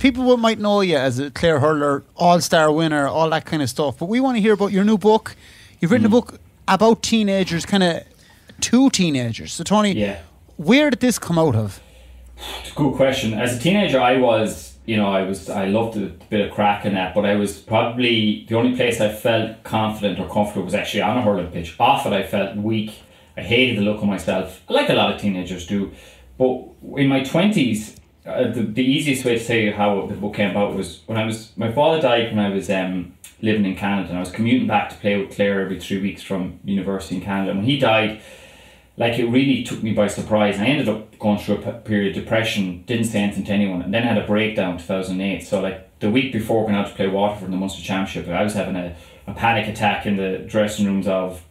people will, might know you as a Claire Hurler, all-star winner, all that kind of stuff. But we want to hear about your new book. You've written a book about teenagers, kind of two teenagers. So, Tony, where did this come out of? Good question. As a teenager, I was, you know, I loved a bit of crack and that, but I was probably, the only place I felt confident or comfortable was actually on a hurling pitch. Off it, I felt weak. I hated the look of myself, like a lot of teenagers do. But in my 20s, the easiest way to say how the book came about was when I was, my father died when I was living in Canada, and I was commuting back to play with Claire every 3 weeks from university in Canada. When he died, like, it really took me by surprise, and I ended up going through a period of depression, didn't say anything to anyone, and then had a breakdown in 2008. So, like, the week before going out to play Waterford in the Munster Championship, I was having a panic attack in the dressing rooms of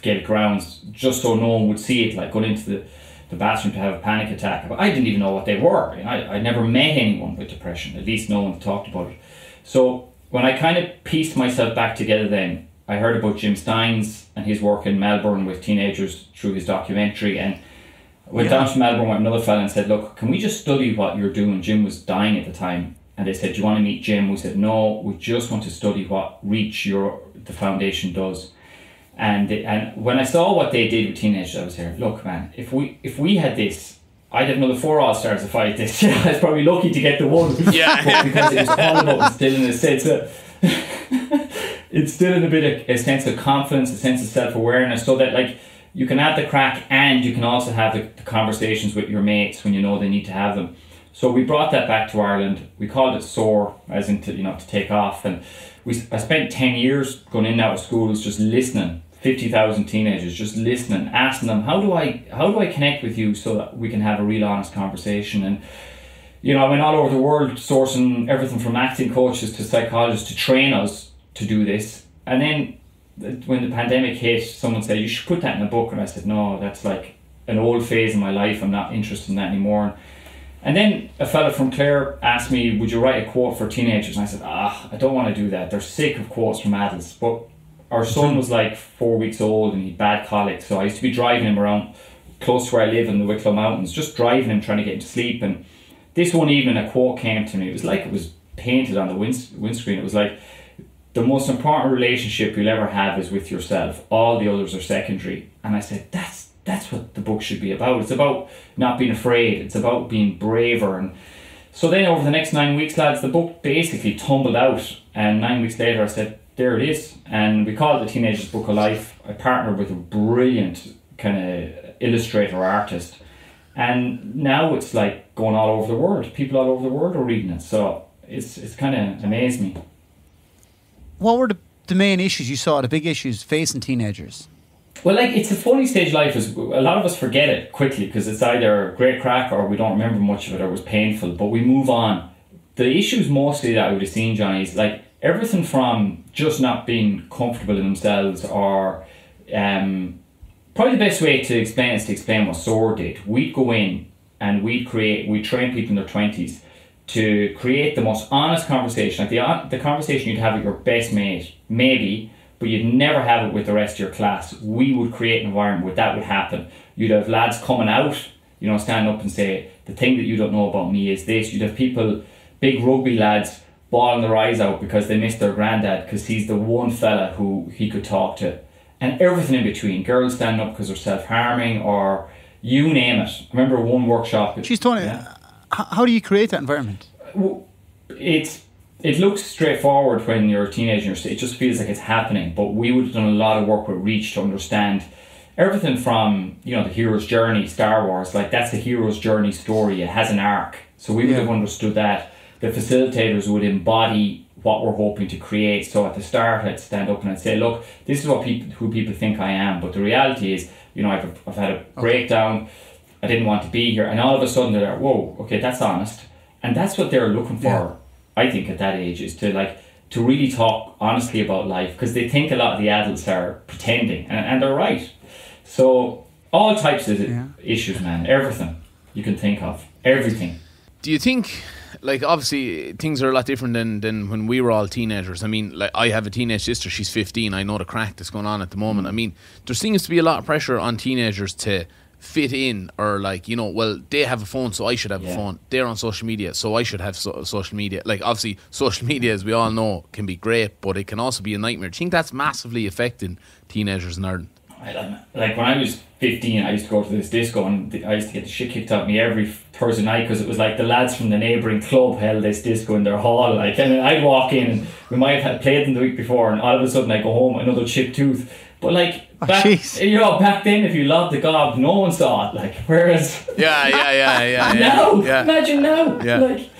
Gaelic Grounds, just so no one would see it, like going into the bathroom to have a panic attack. But I didn't even know what they were. You know, I never met anyone with depression, at least no one talked about it. So when I kind of pieced myself back together then, I heard about Jim Steins and his work in Melbourne with teenagers through his documentary, and went down to Melbourne with another fella and said, look, can we just study what you're doing? Jim was dying at the time. And they said, do you want to meet Jim? We said, no, we just want to study what Reach, the foundation, does. And when I saw what they did with teenagers, I was here, look, man, if we had this, I'd have another 4 all-stars if I had this. I was probably lucky to get the one. Yeah. Because it was all about still in a sense of, it's still in a bit of a sense of confidence, a sense of self-awareness, so that, like, you can have the crack and you can also have the conversations with your mates when you know they need to have them. So we brought that back to Ireland. We called it SOAR, as in, to take off. And I spent 10 years going in and out of schools just listening. 50,000 teenagers, just listening, asking them, how do I connect with you so that we can have a real honest conversation? And, you know, I went all over the world sourcing everything from acting coaches to psychologists to train us to do this. And then when the pandemic hit, someone said, you should put that in a book. And I said, no, that's like an old phase in my life. I'm not interested in that anymore. And then a fella from Clare asked me, would you write a quote for teenagers? And I said, I don't want to do that. They're sick of quotes from adults. But our son was like 4 weeks old and he had bad colic, so I used to be driving him around close to where I live in the Wicklow Mountains, just driving him, trying to get him to sleep. And this one evening a quote came to me. It was like it was painted on the windscreen. It was like, the most important relationship you'll ever have is with yourself. All the others are secondary. And I said, that's what the book should be about. It's about not being afraid. It's about being braver. And so then over the next 9 weeks, lads, the book basically tumbled out. And 9 weeks later I said, there it is. And we call it The Teenagers Book of Life. I partnered with a brilliant kind of illustrator artist. And now it's like going all over the world. People all over the world are reading it. So it's kind of amazed me. What were the main issues you saw, the big issues facing teenagers? Well, like, it's a funny stage of life. Is a lot of us forget it quickly because it's either great crack or we don't remember much of it or it was painful. But we move on. The issues mostly that I would have seen, Johnny, is like, everything from just not being comfortable in themselves, or probably the best way to explain is to explain what SOAR did. We'd go in and we'd train people in their 20s to create the most honest conversation, like the conversation you'd have with your best mate, maybe, but you'd never have it with the rest of your class. We would create an environment where that would happen. You'd have lads coming out, you know, stand up and say, the thing that you don't know about me is this. You'd have people, big rugby lads, bawling their eyes out because they missed their granddad because he's the one fella who he could talk to, and everything in between. Girls standing up because they're self-harming, or you name it. I remember one workshop. She's Tony, how do you create that environment? It looks straightforward when you're a teenager. It just feels like it's happening. But we would have done a lot of work with Reach to understand everything from, you know, the hero's journey, Star Wars. Like, that's the hero's journey story. It has an arc. So we would have understood that. The facilitators would embody what we're hoping to create. So at the start, I'd stand up and I'd say, look, this is who people think I am. But the reality is, you know, I've had a breakdown. I didn't want to be here. And all of a sudden they're like, whoa, okay, that's honest. And that's what they're looking for, I think, at that age, is to, like, to really talk honestly about life. Because they think a lot of the adults are pretending. And they're right. So all types of issues, man. Everything you can think of. Everything. Do you think... like, obviously, things are a lot different than when we were all teenagers. I mean, like, I have a teenage sister, she's 15. I know the crack that's going on at the moment. I mean, there seems to be a lot of pressure on teenagers to fit in, or like, you know, well, they have a phone, so I should have a phone. They're on social media, so I should have social media. Like, obviously, social media, as we all know, can be great, but it can also be a nightmare. Do you think that's massively affecting teenagers in Ireland? Like, when I was 15, I used to go to this disco, and I used to get the shit kicked out of me every Thursday night, because it was like the lads from the neighbouring club held this disco in their hall, like, and I'd walk in, and we might have played them the week before, and all of a sudden I go home, another chipped tooth. But like, back then, if you loved the gob, no one saw it. Like, whereas imagine now. Yeah. Like,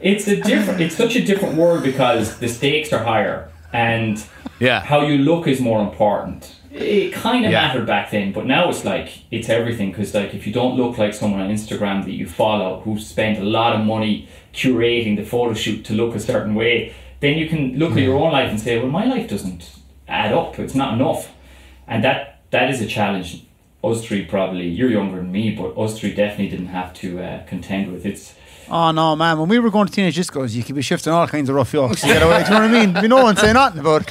it's a different. It's such a different world because the stakes are higher, and how you look is more important. It kind of mattered back then, but now it's like it's everything. Because like, if you don't look like someone on Instagram that you follow who spent a lot of money curating the photo shoot to look a certain way, then you can look at your own life and say, well, my life doesn't add up. It's not enough. And that is a challenge. Us three probably, you're younger than me, but us three definitely didn't have to contend with it. Oh no, man, when we were going to teenage discos, you could be shifting all kinds of rough yokes. You get away, do you know what I mean? We no one say nothing about it.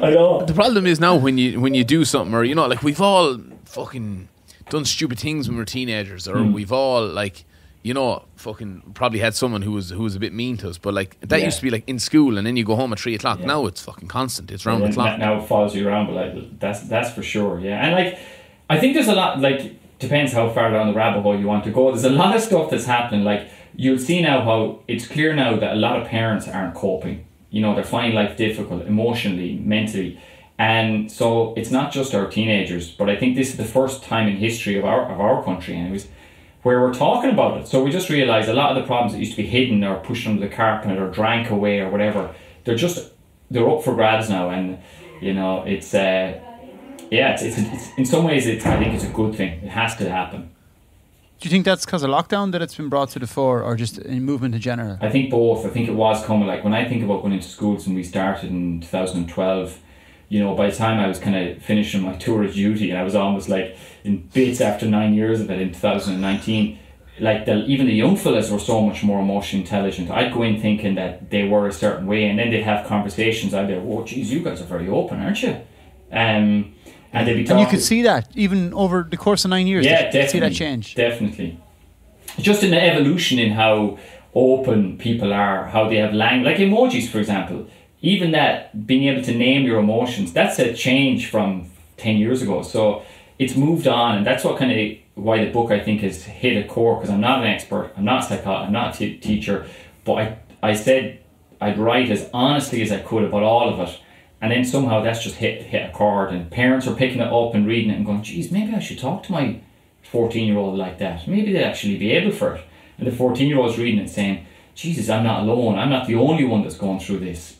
I know. The problem is now when you do something, or, you know, like, we've all fucking done stupid things when we were teenagers, or we've all, like, you know, fucking probably had someone who was a bit mean to us, but like that used to be like in school, and then you go home at 3 o'clock. Now it's fucking constant. It's round the clock. Now it follows you around, but like that's for sure. Yeah, and like I think there's a lot, like, depends how far down the rabbit hole you want to go. There's a lot of stuff that's happening. Like, you'll see now how it's clear now that a lot of parents aren't coping. You know, they're finding life difficult emotionally, mentally, and so it's not just our teenagers, but I think this is the first time in history of our country, anyways, where we're talking about it. So we just realise a lot of the problems that used to be hidden or pushed under the carpet or drank away or whatever, they're up for grabs now. And, you know, it's in some ways, I think it's a good thing. It has to happen. Do you think that's because of lockdown that it's been brought to the fore, or just in movement in general? I think both. I think it was coming. Like, when I think about going into schools, and we started in 2012, you know, by the time I was kind of finishing my tour of duty, and I was almost like in bits after 9 years of it in 2019, like, even the young fellas were so much more emotionally intelligent. I'd go in thinking that they were a certain way, and then they'd have conversations. I'd be like, "Whoa, geez, you guys are very open, aren't you?" And they'd be talking. And you could see that even over the course of 9 years. Yeah, definitely see that change. Definitely, just an evolution in how open people are, how they have language, like emojis, for example. Even that, being able to name your emotions, that's a change from 10 years ago. So it's moved on, and that's what why the book, I think, has hit a core, because I'm not an expert, I'm not a psychologist, I'm not a teacher, but I said I'd write as honestly as I could about all of it, and then somehow that's just hit a chord, and parents are picking it up and reading it and going, geez, maybe I should talk to my 14-year-old like that. Maybe they'd actually be able for it. And the 14-year-old's reading it saying, Jesus, I'm not alone, I'm not the only one that's going through this.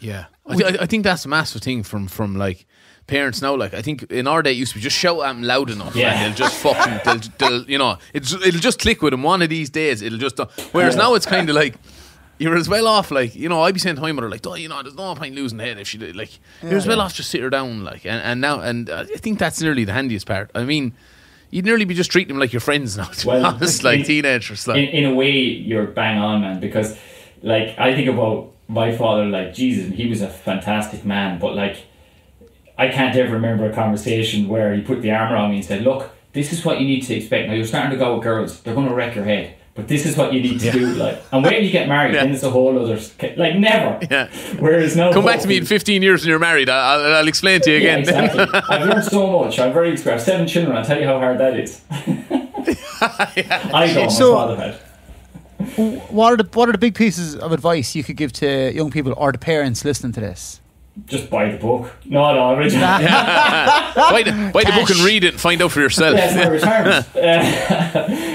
Yeah, I think that's a massive thing from like parents now. Like, I think in our day it used to be just shout at them loud enough, and they'll just fucking they'll you know, it'll just click with them. One of these days it'll just. Whereas now it's kind of like, you're as well off, like, you know, I'd be saying to my mother, like, oh, you know, there's no point losing the head if she did, like, you're as well off just sit her down, like, and I think that's nearly the handiest part. I mean, you'd nearly be just treating them like your friends now, to be honest, like teenagers. Like, in a way, you're bang on, man, because like I think about my father, like, Jesus, he was a fantastic man, but like, I can't ever remember a conversation where he put the arm around me and said, look, this is what you need to expect. Now, you're starting to go with girls, they're going to wreck your head, but this is what you need to do. Like, and when you get married, then it's a whole other, like, never. Yeah. Whereas now, come back to me in 15 years when you're married, I'll explain to you again. Exactly. I've learned so much. I have 7 children, I'll tell you how hard that is. I don't, my father had. What are the big pieces of advice you could give to young people or the parents listening to this? Just buy the book. No, originally. buy the book and read it and find out for yourself. Yes,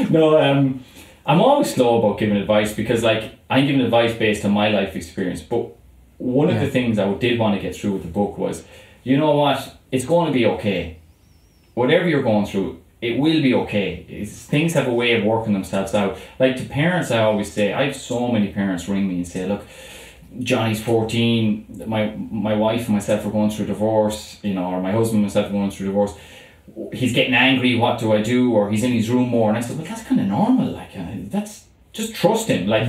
my retirement. I'm always slow about giving advice, because like, I'm giving advice based on my life experience. But one of the things I did want to get through with the book was, you know what? It's going to be okay. Whatever you're going through, it will be okay. Things have a way of working themselves out. Like, to parents, I always say, I have so many parents ring me and say, look, Johnny's 14, my wife and myself are going through divorce, you know, or my husband and myself are going through divorce. He's getting angry, what do I do? Or he's in his room more. And I said, well, that's kind of normal. Like, that's just trust him. Like,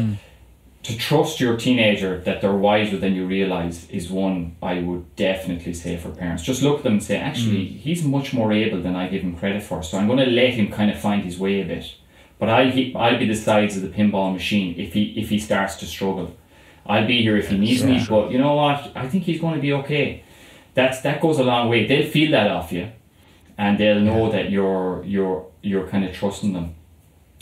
to trust your teenager that they're wiser than you realise is one I would definitely say for parents. Just look at them and say, actually, he's much more able than I give him credit for, so I'm going to let him kind of find his way a bit. But I'll be the size of the pinball machine if he starts to struggle. I'll be here if he needs me, but you know what? I think he's going to be okay. That goes a long way. They'll feel that off you, and they'll know that you're kind of trusting them.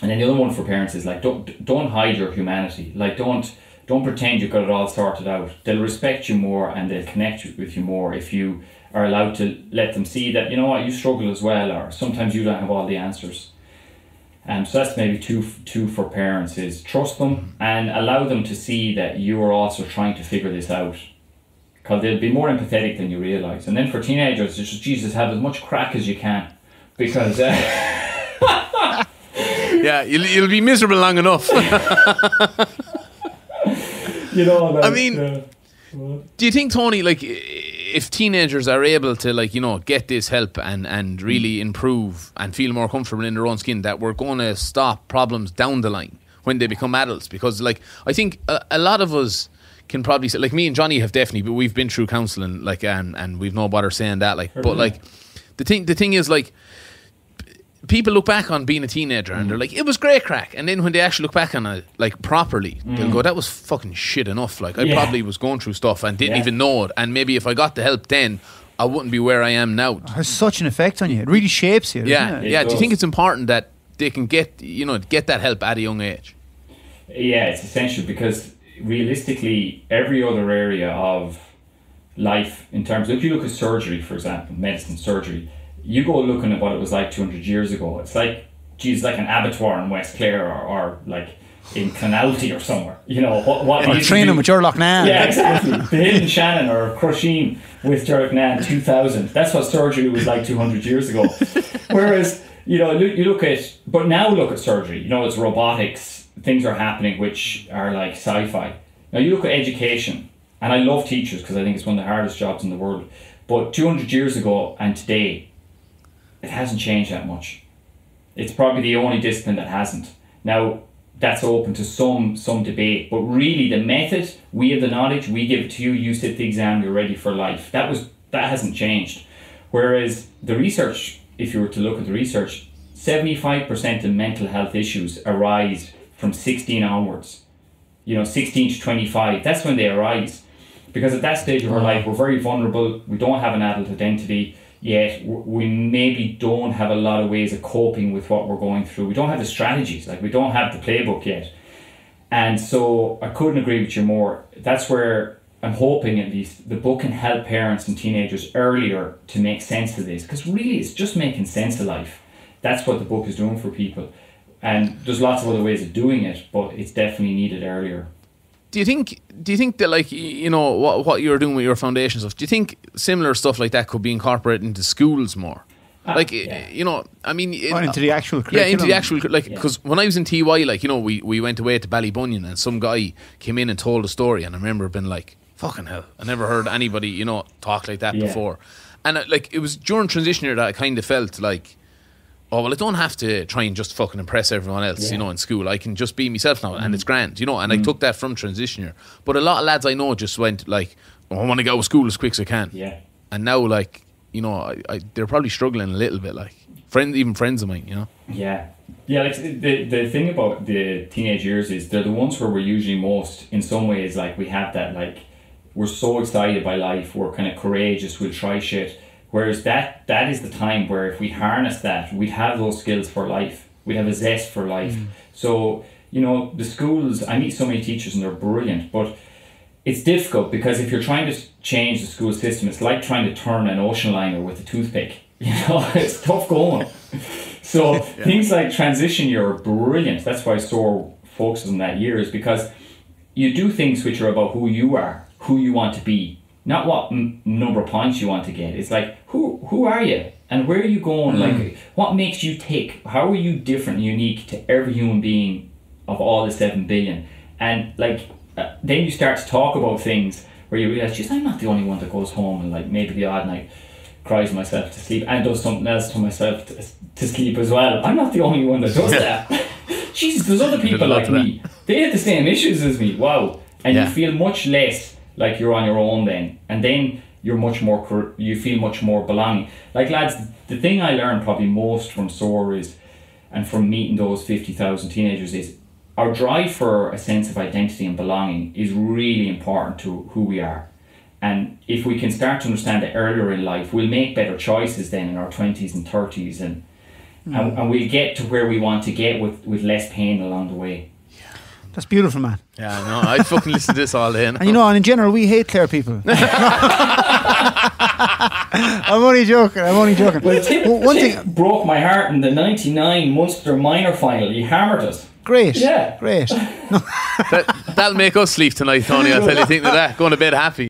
And then the other one for parents is like, don't hide your humanity. Like don't pretend you've got it all sorted out. They'll respect you more and they'll connect with you more if you are allowed to let them see that, you know what, you struggle as well, or sometimes you don't have all the answers. So that's maybe two for parents, is trust them and allow them to see that you are also trying to figure this out, because they'll be more empathetic than you realise. And then for teenagers, it's just, Jesus, have as much crack as you can, because... Yeah, you'll be miserable long enough. You know, like, I mean, do you think, Tony, like, if teenagers are able to, like, you know, get this help and really improve and feel more comfortable in their own skin, that we're going to stop problems down the line when they become adults? Because, like, I think a lot of us can probably say, like, me and Johnny have definitely, but we've been through counselling, like, and we've no bother saying that, like, but, like, the thing is, like, people look back on being a teenager and they're like, it was great crack. And then when they actually look back on it, like, properly, they'll go, that was fucking shit enough. Like, I probably was going through stuff and didn't even know it. And maybe if I got the help then, I wouldn't be where I am now. It has such an effect on you. It really shapes you. Yeah. Yeah. Do you think it's important that they can get, you know, get that help at a young age? Yeah, it's essential, because realistically, every other area of life, in terms of, if you look at surgery, for example, medicine, surgery, you go looking at what it was like 200 years ago. It's like, geez, like an abattoir in West Clare, or like in Clonalty or somewhere. You know, what or training with your Lochnan. Yeah, exactly. The Hidden Shannon or Crusheen with your Lochnan 2000. That's what surgery was like 200 years ago. Whereas, you know, you look at, but now look at surgery. You know, it's robotics. Things are happening which are like sci-fi. Now you look at education, and I love teachers because I think it's one of the hardest jobs in the world. But 200 years ago and today, it hasn't changed that much. It's probably the only discipline that hasn't. Now, that's open to some debate, but really the method, we have the knowledge, we give it to you, you sit the exam, you're ready for life. That hasn't changed. Whereas the research, if you were to look at the research, 75% of mental health issues arise from 16 onwards. You know, 16 to 25, that's when they arise. Because at that stage of our life, we're very vulnerable, we don't have an adult identity, yet we maybe don't have a lot of ways of coping with what we're going through. We don't have the strategies, like we don't have the playbook yet. And so I couldn't agree with you more. That's where I'm hoping, at least, the book can help parents and teenagers earlier to make sense of this, because really it's just making sense of life. That's what the book is doing for people, and there's lots of other ways of doing it, but it's definitely needed earlier. Do you think that, like, you know, what you're doing with your foundation stuff, do you think similar stuff like that could be incorporated into schools more? Like, you know, I mean... into the actual curriculum. Yeah, into the actual... Like, because when I was in TY, like, you know, we went away to Ballybunion and some guy came in and told a story, and I remember being like, fucking hell, I never heard anybody, you know, talk like that before. And, like, it was during transition year that I kind of felt like, oh, well, I don't have to try and just fucking impress everyone else, you know, in school. I can just be myself now, and it's grand, you know. And I took that from transition year. But a lot of lads I know just went like, oh, I want to go to school as quick as I can. Yeah. And now, like, you know, they're probably struggling a little bit, like, even friends of mine, you know. Yeah. Yeah, like, the thing about the teenage years is they're the ones where we're usually most, in some ways, like, we have that, like, we're so excited by life, we're kind of courageous, we'll try shit. Whereas that is the time where if we harness that, we'd have those skills for life. We'd have a zest for life. So, you know, the schools, I meet so many teachers and they're brilliant, but it's difficult because if you're trying to change the school system, it's like trying to turn an ocean liner with a toothpick. You know, it's tough going. So things like transition year are brilliant. That's why SOAR focuses on that year, is because you do things which are about who you are, who you want to be. Not what number of points you want to get. It's like, who are you? And where are you going? Like, what makes you tick? How are you different and unique to every human being of all the 7 billion? And, like, then you start to talk about things where you realise, geez, I'm not the only one that goes home and, like, maybe the odd night cries myself to sleep and does something else to myself to sleep as well. I'm not the only one that does that. Jesus, there's other people like me. they had the same issues as me. Wow. And you feel much less like you're on your own then. And then you're much more, you feel much more belonging. Like lads, the thing I learned probably most from SOAR is, and from meeting those 50,000 teenagers is, our drive for a sense of identity and belonging is really important to who we are. And if we can start to understand it earlier in life, we'll make better choices then in our 20s and 30s, and we'll get to where we want to get with less pain along the way. That's beautiful, man. Yeah, I know. I'd fucking listen to this all day. And you know, and in general, we hate Clare people. I'm only joking. I'm only joking. Well, one thing broke my heart in the '99 Munster minor final. He hammered us. Great. Yeah. Great. That'll make us sleep tonight, Tony. I'll tell you. Think of that. Going to bed happy.